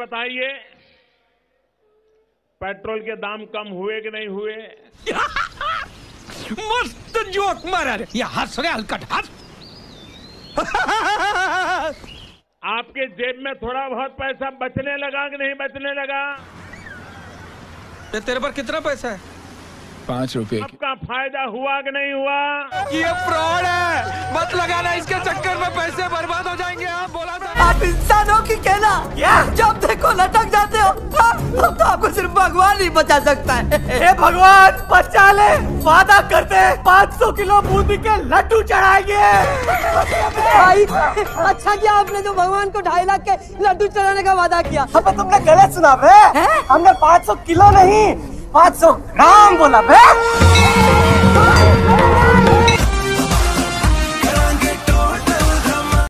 बताइए, पेट्रोल के दाम कम हुए कि नहीं हुए? मस्त जोक मारा रे, ये हंस रहे हलकट हंस। आपके जेब में थोड़ा बहुत पैसा बचने लगा कि नहीं बचने लगा? तेरे पर कितना पैसा है? 5 रुपए। आपका फायदा हुआ कि नहीं हुआ? ये फ्रॉड है, मत लगाना, इसके चक्कर में पैसे बर्बाद हो जाएंगे। आप बोला था आप इंसान हो कि कहना, जब देखो लटक जाते हो। अब तो आपको सिर्फ भगवान ही बचा सकता है। हे भगवान बचा ले, वादा करते हैं 500 किलो बूंदी के लड्डू चढ़ाएंगे। अच्छा किया आपने जो भगवान को 2.5 लाख के लड्डू चढ़ाने का वादा किया। अब तुमने गलत सुना है, हमने 500 किलो नहीं 500 ग्राम बोला बे।